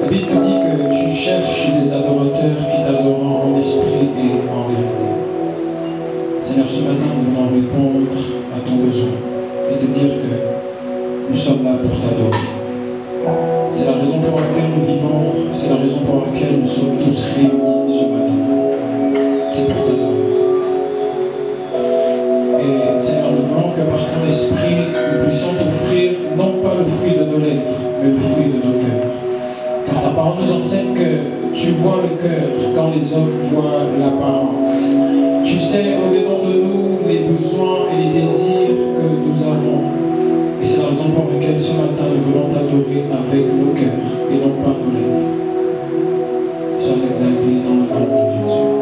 La Bible nous dit que tu cherches des adorateurs qui t'adorent en esprit et en vérité. Seigneur, ce matin, nous venons répondre à ton besoin et te dire que nous sommes là pour t'adorer. C'est la raison pour laquelle nous vivons, c'est la raison pour laquelle nous sommes tous réunis ce matin. C'est pour t'adorer. Et Seigneur, nous voulons que par ton esprit, nous puissions t'offrir non pas le fruit de nos lèvres, mais le fruit de nos cœurs. Car la parole nous enseigne que tu vois le cœur quand les hommes voient l'apparence. Tu sais au-dedans de nous les besoins et les désirs que nous avons. Et c'est la raison pour laquelle ce matin nous voulons t'adorer avec nos cœurs et non pas nos lèvres. Sois exaltés dans le nom de Jésus.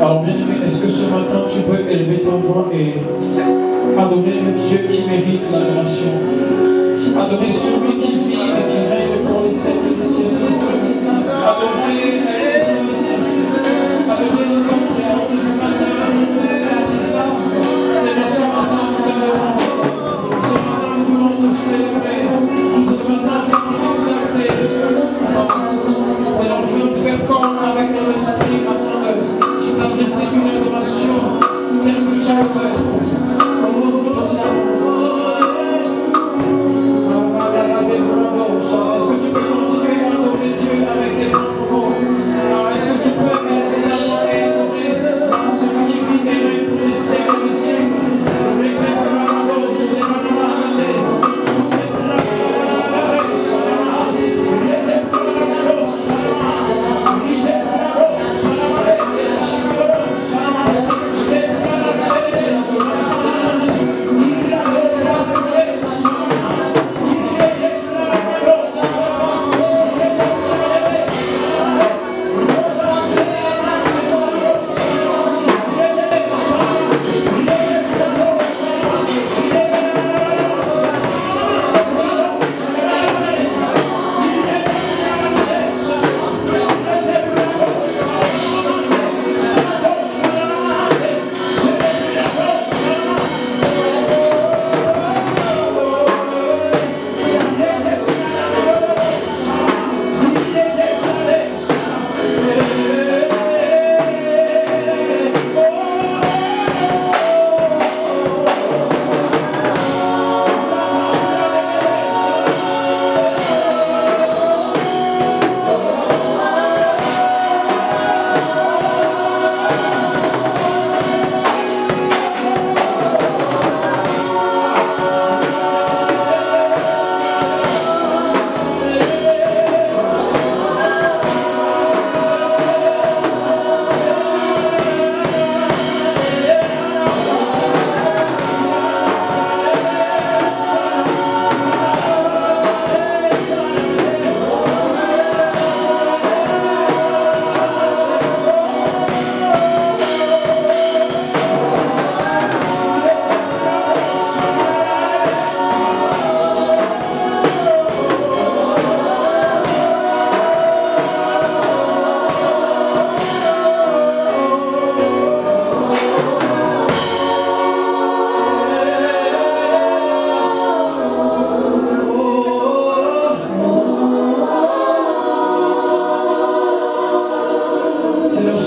Alors, bien-aimé, est-ce que ce matin, tu peux élever ta voix et adorer le Dieu qui mérite l'adoration? Adorer celui qui vit et qui règne pour les siècles des siècles. Adorer le Père, ce matin, c'est bien ce matin que nous adorons. Ce matin, nous voulons nous célébrer. Ce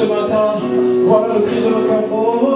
matin, j'élèverai ma voix pour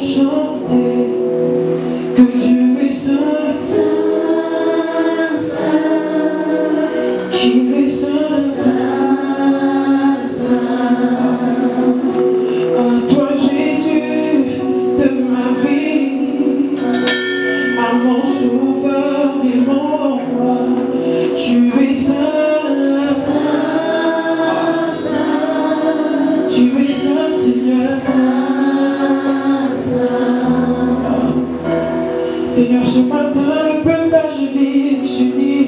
chanter J'ai pas peur de partage de vie, je dis,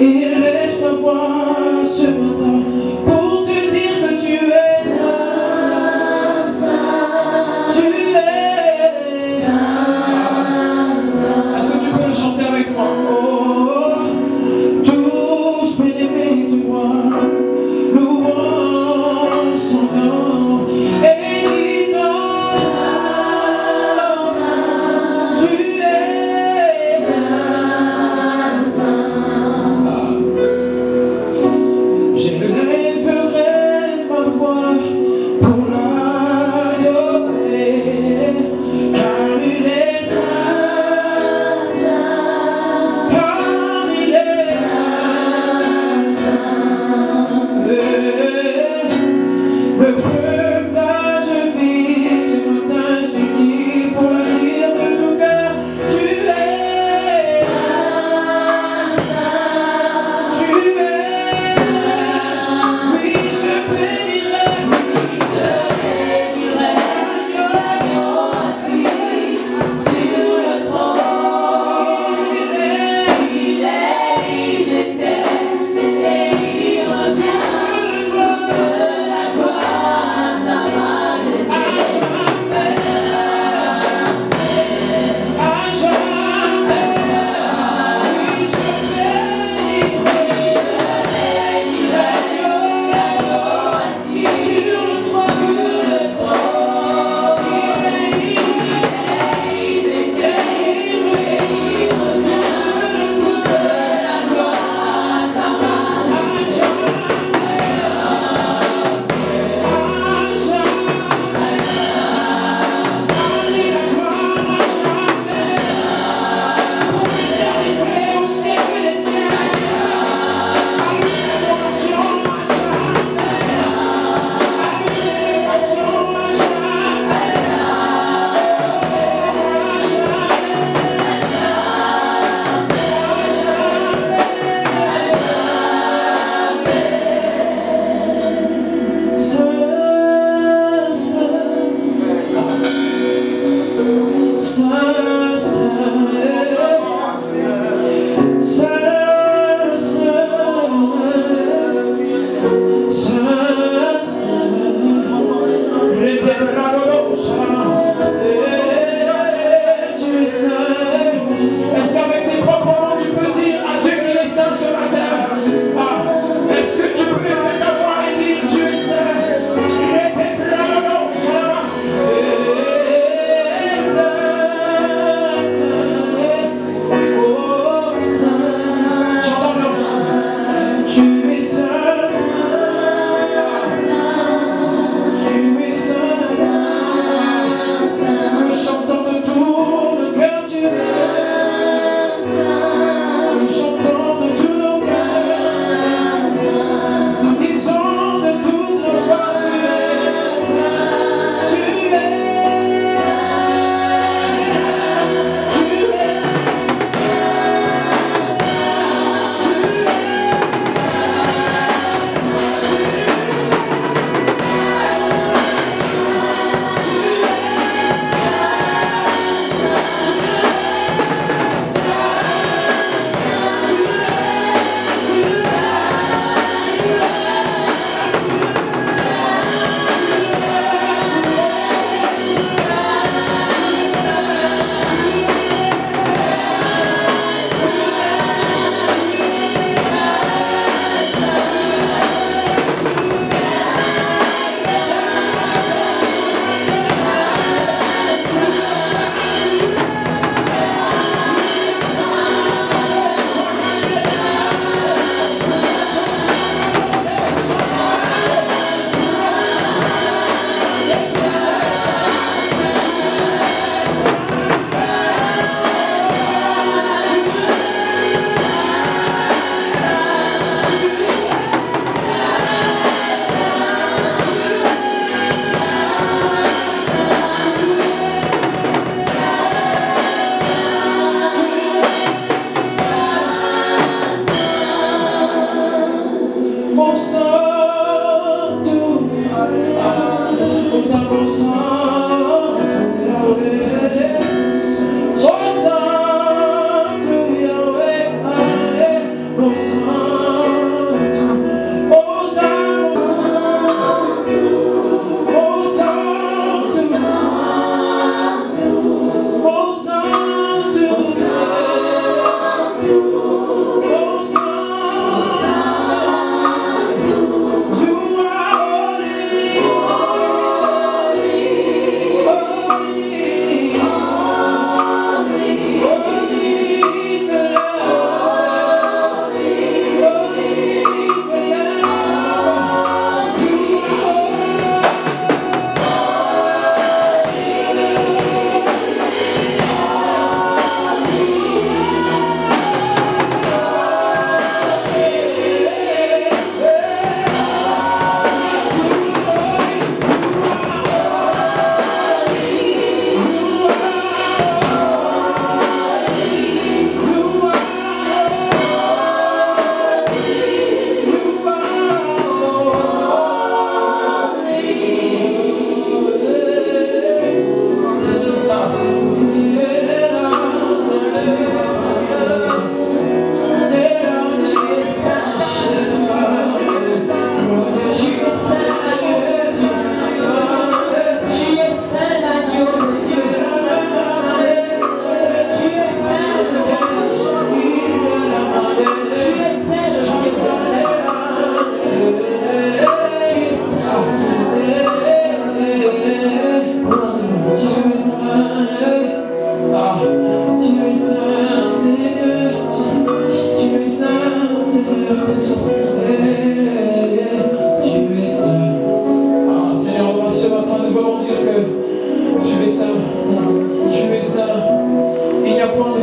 et lève sa voix ce matin pour te dire que tu es ça, ça, tu es ça, ça. Est-ce que tu peux le chanter avec moi? Oh, tous mes aimés de moi, louons son nom et disons ça, ça, tu es.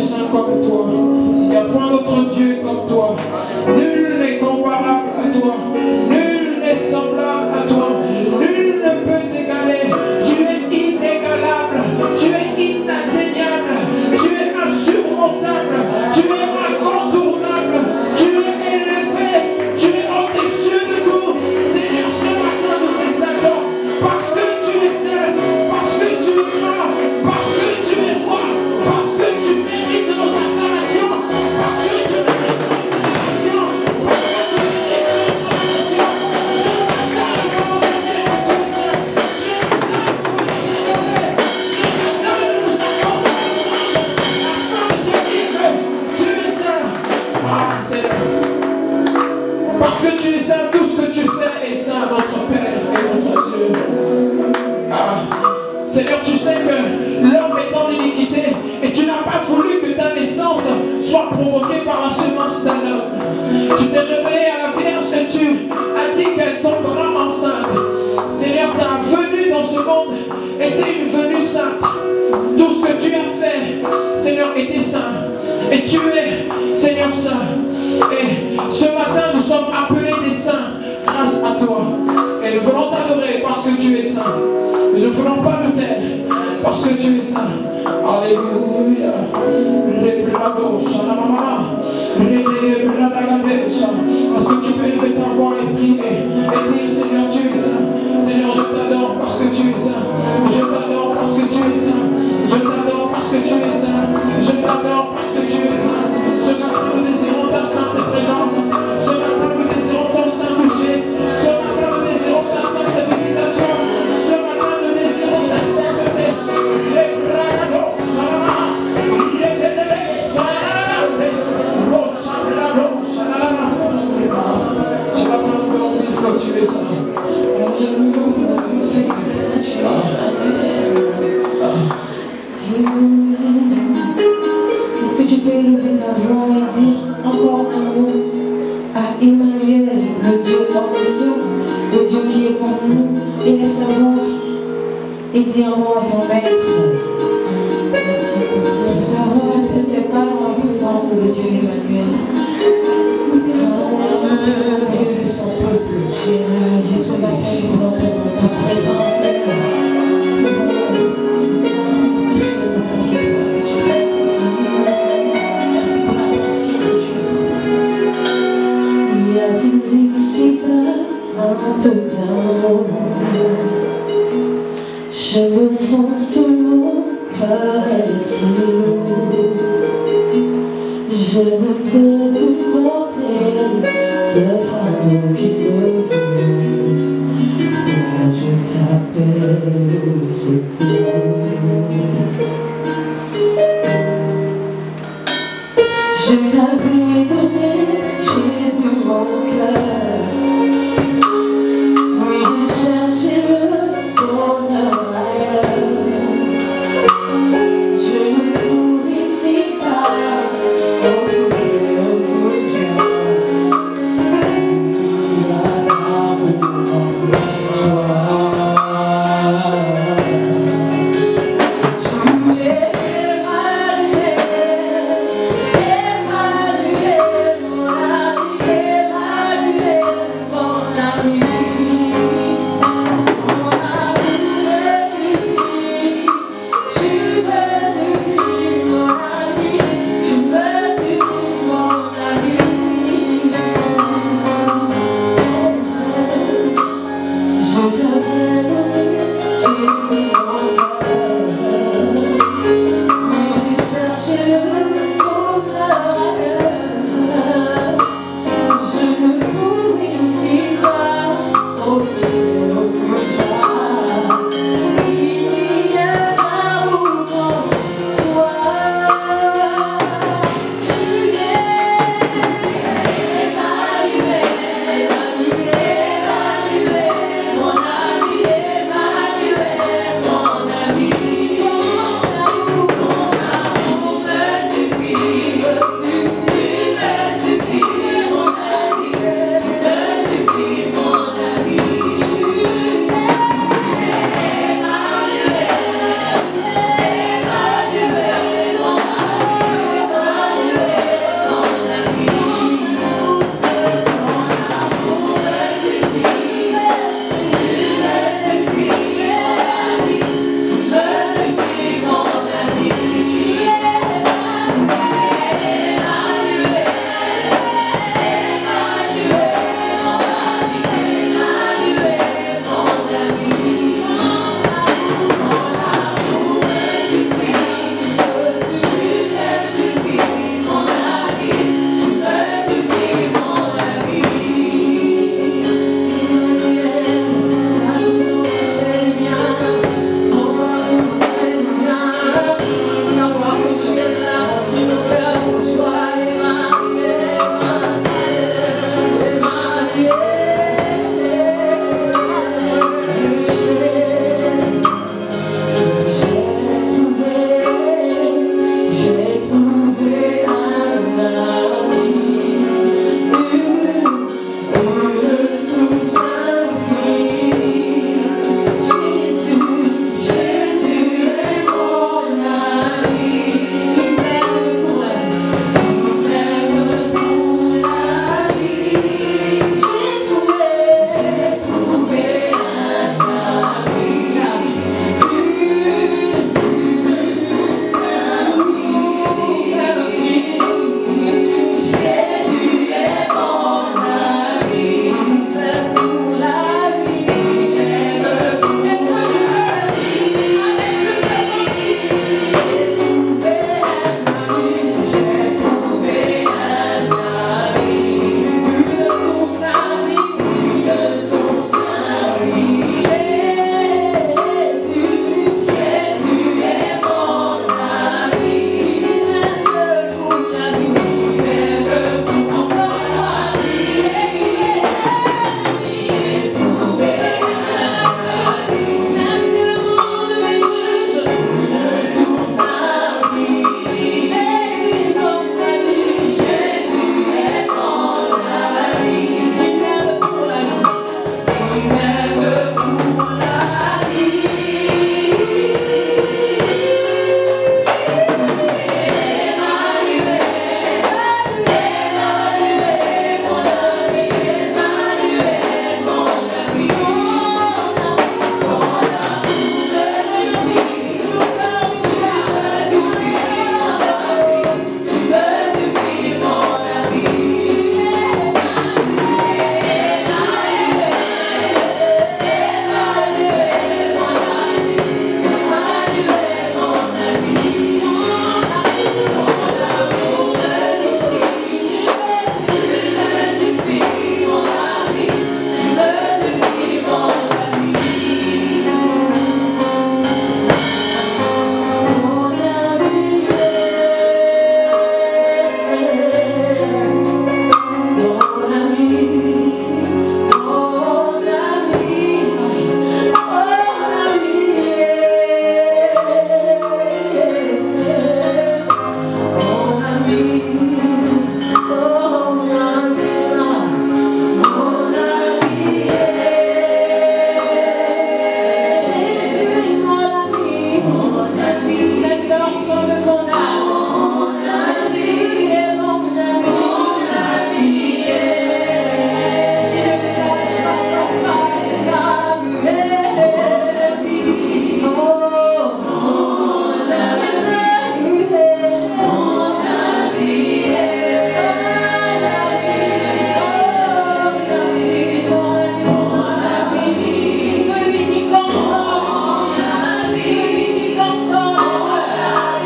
prochain comme toi. Il n'y a point d'autre Dieu comme toi. Nul n'est comparable à toi. Nul n'est semblable à toi. Nul ne peut t'égaler. Tu es inégalable. Tu es inatteignable. Tu es insurmontable. Tu es incontournable. Tu es élevé. Tu es au-dessus de nous. Seigneur, ce matin nous t'exaltons parce que tu es seul, parce que tu es grand, parce que tu es roi, parce que tu mérites de nos acclamations, parce que tu mérites de nos acclamations, parce que tu mérites de nos acclamations. Ce matin, nous nous acclamons, ce matin, nous nous acclamons, ce matin, nous nous acclamons, afin de dire que tu es seul. Ah, Seigneur, parce que tu es seul, tout ce que tu fais est saint, notre Père et notre Dieu. Ah, Seigneur, tu sais que l'homme est dans l'iniquité et tu n'as pas voulu que ta naissance soit provoquée par la semence d'un homme. Tu t'es révélé à la Vierge et tu as dit qu'elle tombera enceinte. Seigneur, ta venue dans ce monde était une venue sainte. Tout ce que tu as fait, Seigneur, était saint. Et tu es, Seigneur, saint. Et ce matin, nous sommes appelés des saints grâce à toi. Et nous voulons t'adorer parce que tu es saint. Et nous ne voulons pas nous taire parce que tu es saint. Alléluia. Parce que tu peux lever ta voix et prier et dire, Seigneur, tu es saint. Seigneur, je t'adore parce que tu es saint. Je t'adore parce que tu es saint. Je t'adore parce que tu es saint. Je t'adore parce que tu es saint. Ce matin, nous désirons ta sainte présence. Ce matin, nous désirons ton saint boucher. Ce matin, nous désirons ta sainte visitation. Ce matin, nous désirons ta sainteté. Les brados, salama. Les bébés, salama. Los sablados, salama. Ce matin, nous voulons dire que tu es saint. Est-ce que tu peux lever ta voix et dire encore un mot à Emmanuel, le Dieu dans le ciel, le Dieu qui est pour nous? Élève ta voix et dis un mot à ton maître. Merci. Ta voix, s'il te plaît, en présence de Dieu Emmanuel. Mon Dieu, le Dieu, son peuple, et ce matin, nous l'entendons ta présence. Un peu d'amour, je me sens sous mon cœur est si lourd. Je ne peux plus porter ce fardeau qui me voûte. Car je t'appelle au secours. Je t'avais donné Jésus mon cœur. Emmanuel, Emmanuel,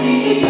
Toi qui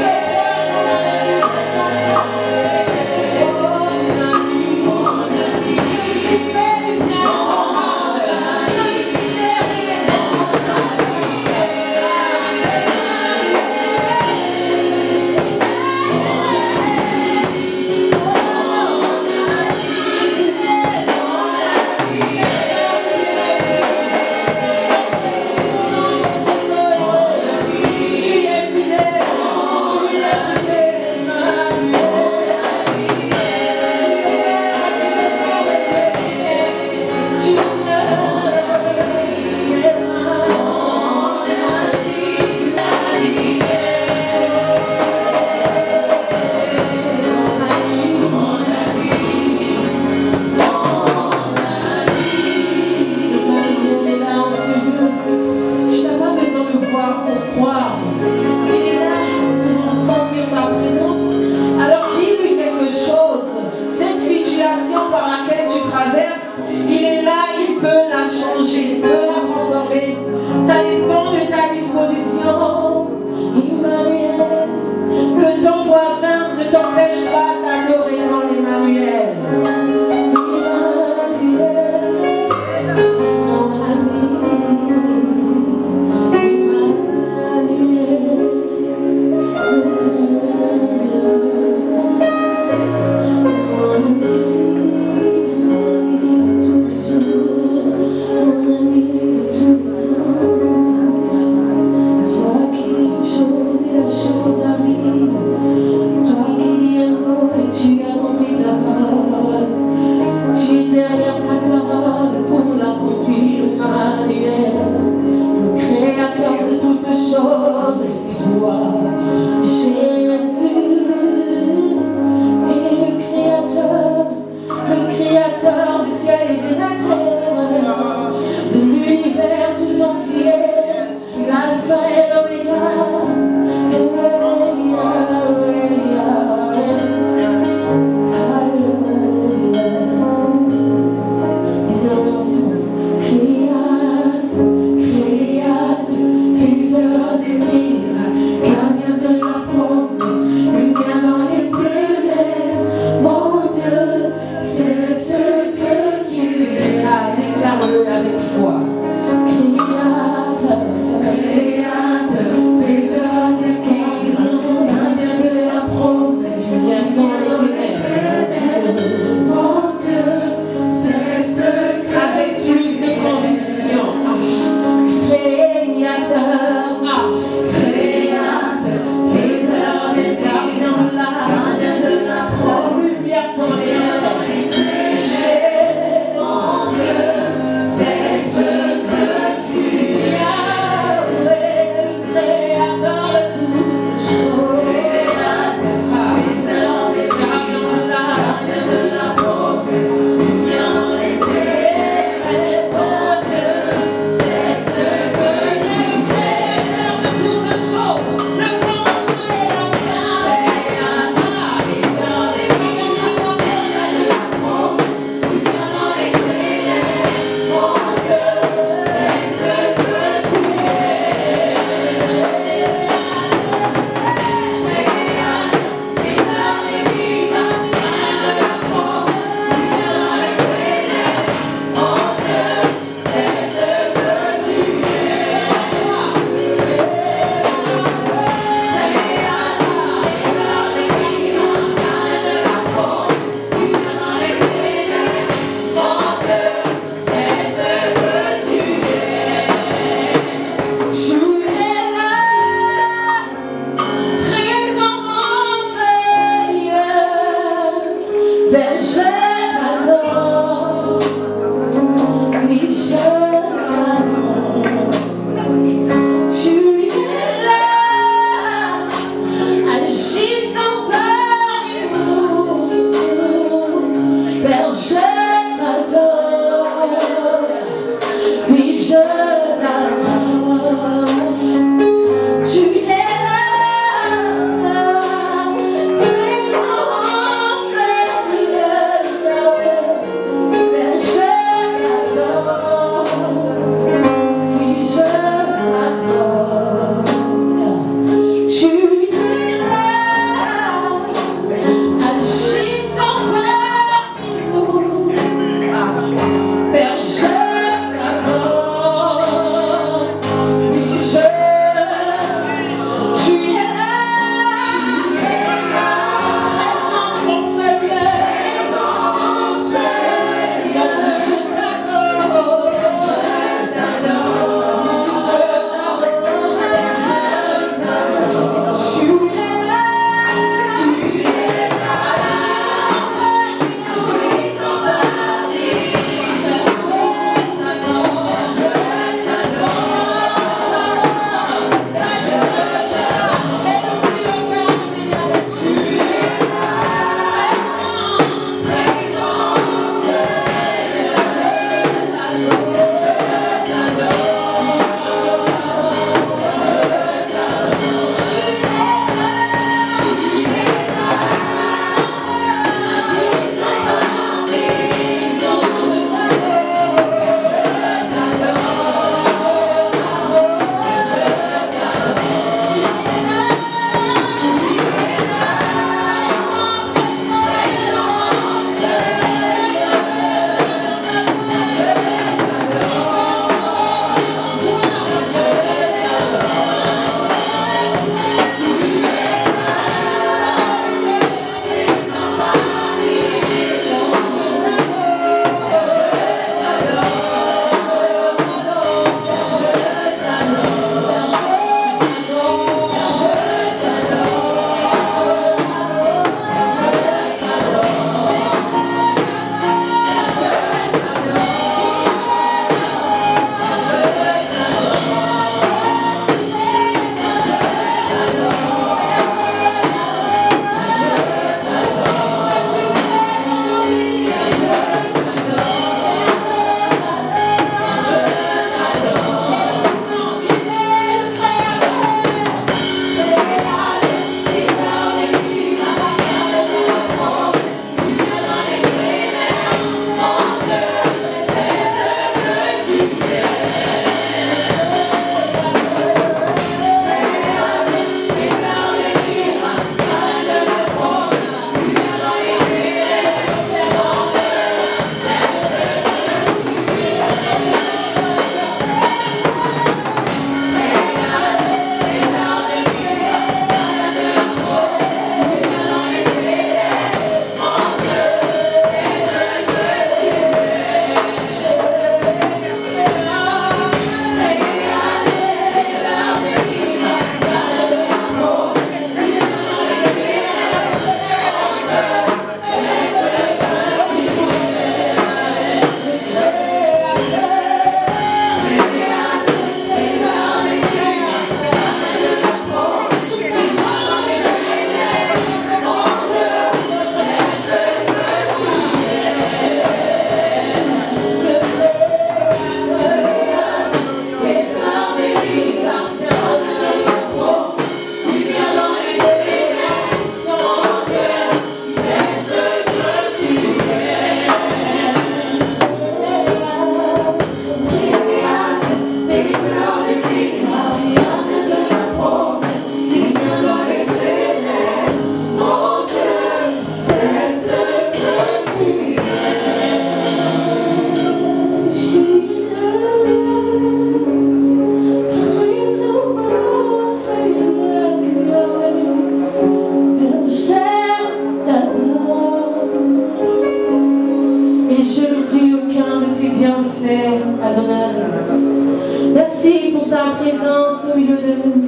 l'enfer, Adonai. Merci pour ta présence au milieu de nous.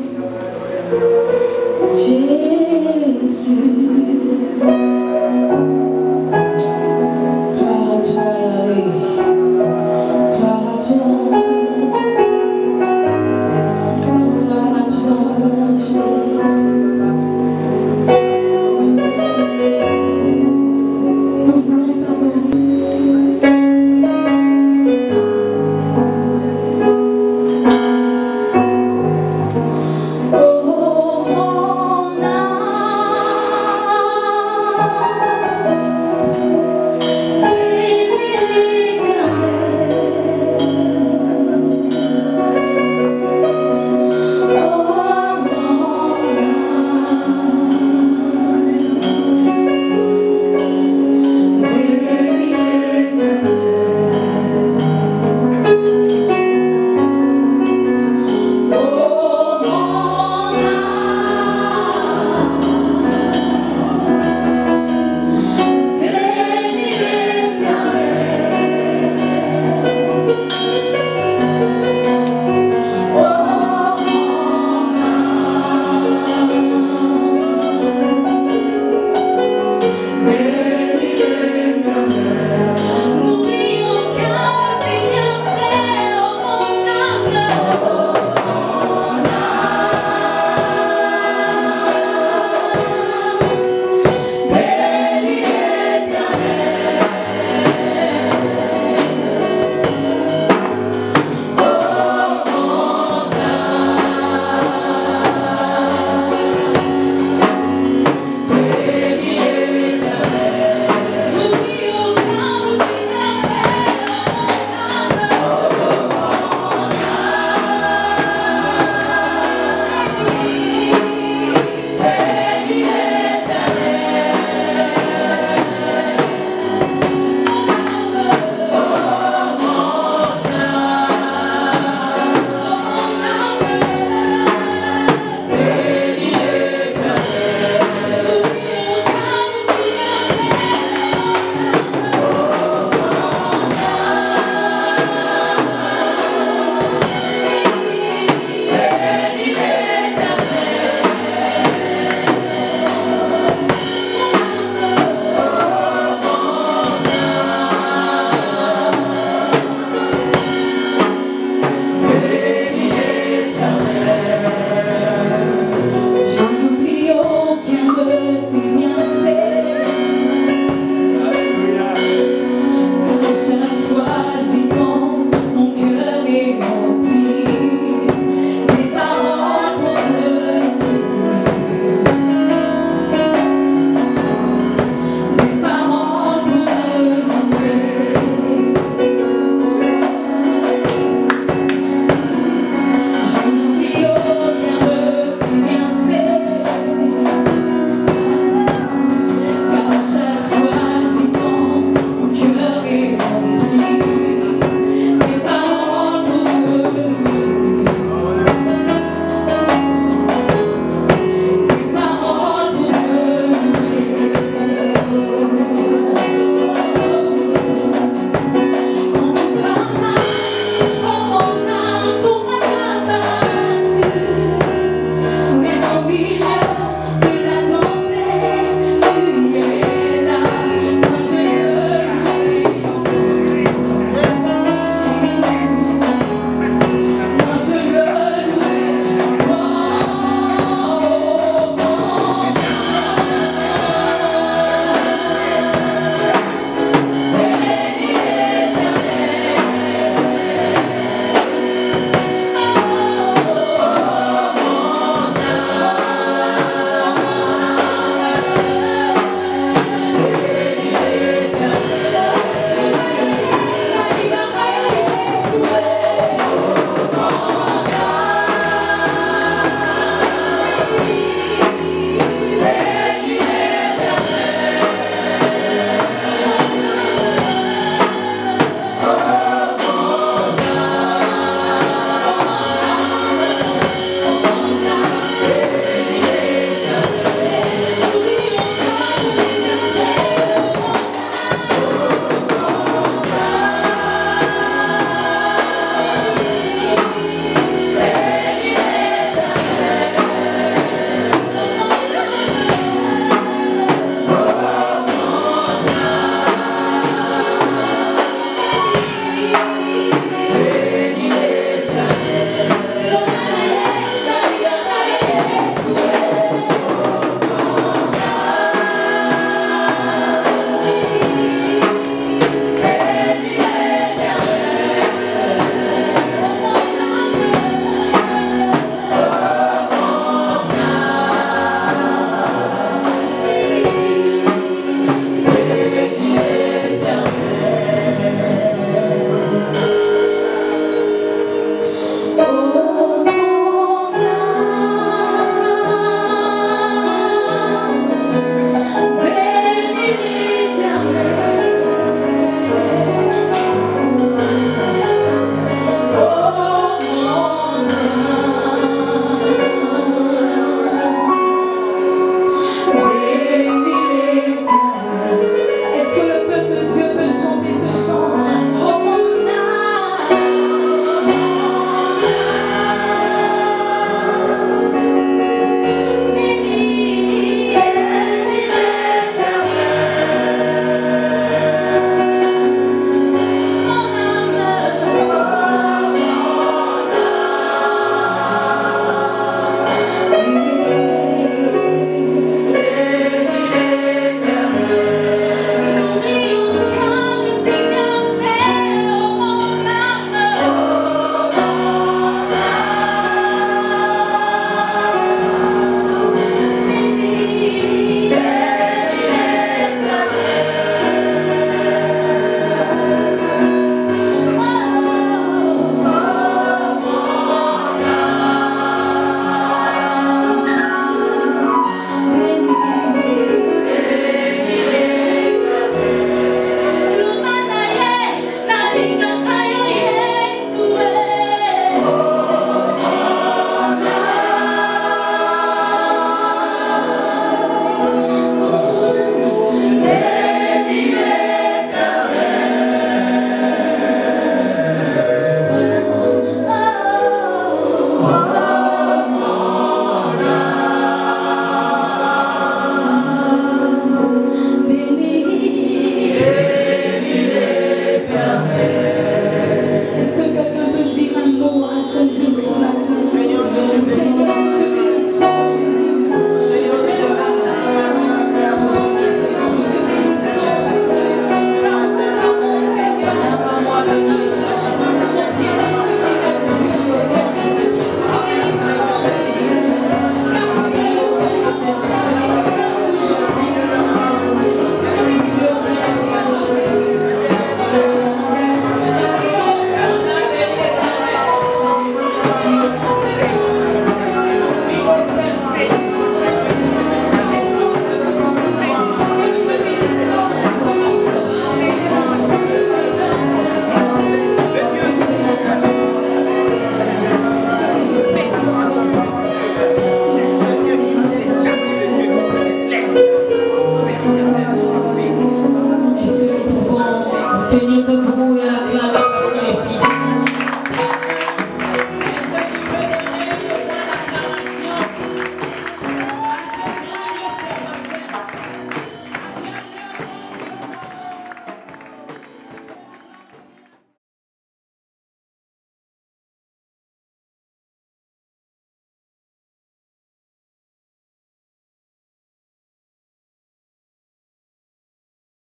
Jésus.